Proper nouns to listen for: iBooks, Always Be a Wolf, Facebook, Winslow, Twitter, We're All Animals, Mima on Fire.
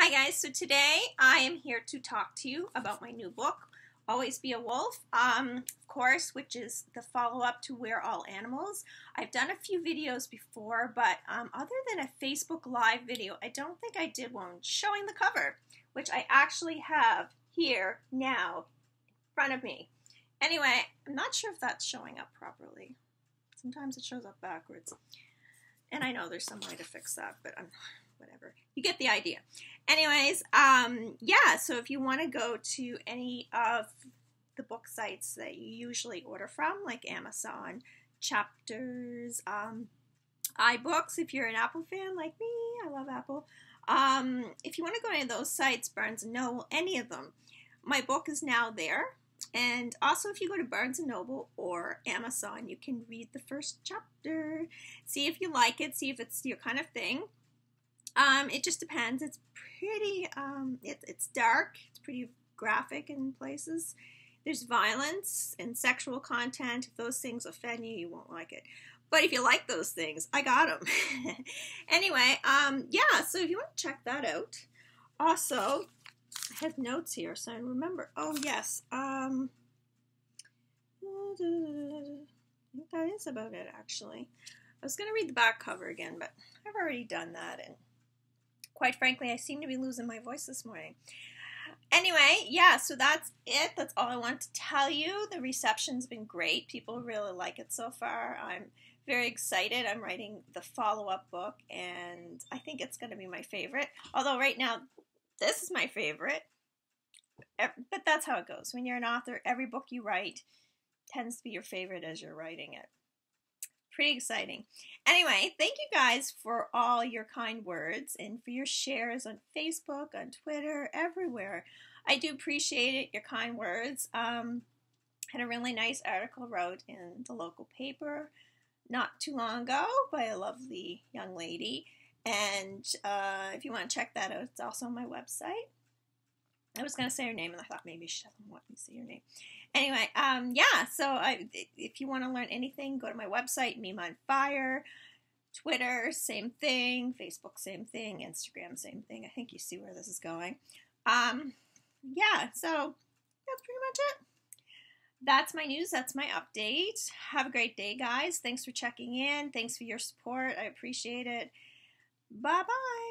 Hi guys, so today I am here to talk to you about my new book, Always Be a Wolf, of course, which is the follow-up to We're All Animals. I've done a few videos before, but other than a Facebook Live video, I don't think I did one showing the cover, which I actually have here now in front of me. Anyway, I'm not sure if that's showing up properly. Sometimes it shows up backwards. And I know there's some way to fix that, but whatever. You get the idea. Anyways, yeah, so if you want to go to any of the book sites that you usually order from, like Amazon, Chapters, iBooks, if you're an Apple fan like me, I love Apple. If you want to go to any of those sites, Barnes & Noble, any of them, my book is now there. And also, if you go to Barnes & Noble or Amazon, you can read the first chapter, see if you like it, see if it's your kind of thing. It just depends. It's pretty, it's dark, it's pretty graphic in places. There's violence and sexual content. If those things offend you, you won't like it. But if you like those things, I got them. Anyway, yeah, so if you want to check that out. Also, I have notes here, so I remember. Oh, yes. I think that is about it, actually. I was going to read the back cover again, but I've already done that. And quite frankly, I seem to be losing my voice this morning. Anyway, yeah, so that's it. That's all I want to tell you. The reception's been great. People really like it so far. I'm very excited. I'm writing the follow-up book, and I think it's going to be my favorite. Although right now, this is my favorite, but that's how it goes. When you're an author, every book you write tends to be your favorite as you're writing it. Pretty exciting. Anyway, thank you guys for all your kind words and for your shares on Facebook, on Twitter, everywhere. I do appreciate it, your kind words. Had a really nice article wrote in the local paper not too long ago by a lovely young lady. And if you want to check that out, it's also on my website. I was going to say her name, and I thought maybe she doesn't want me to say her name. Anyway, yeah, so if you want to learn anything, go to my website, Mima on Fire. Twitter, same thing. Facebook, same thing. Instagram, same thing. I think you see where this is going. Yeah, so that's pretty much it. That's my news. That's my update. Have a great day, guys. Thanks for checking in. Thanks for your support. I appreciate it. Bye-bye.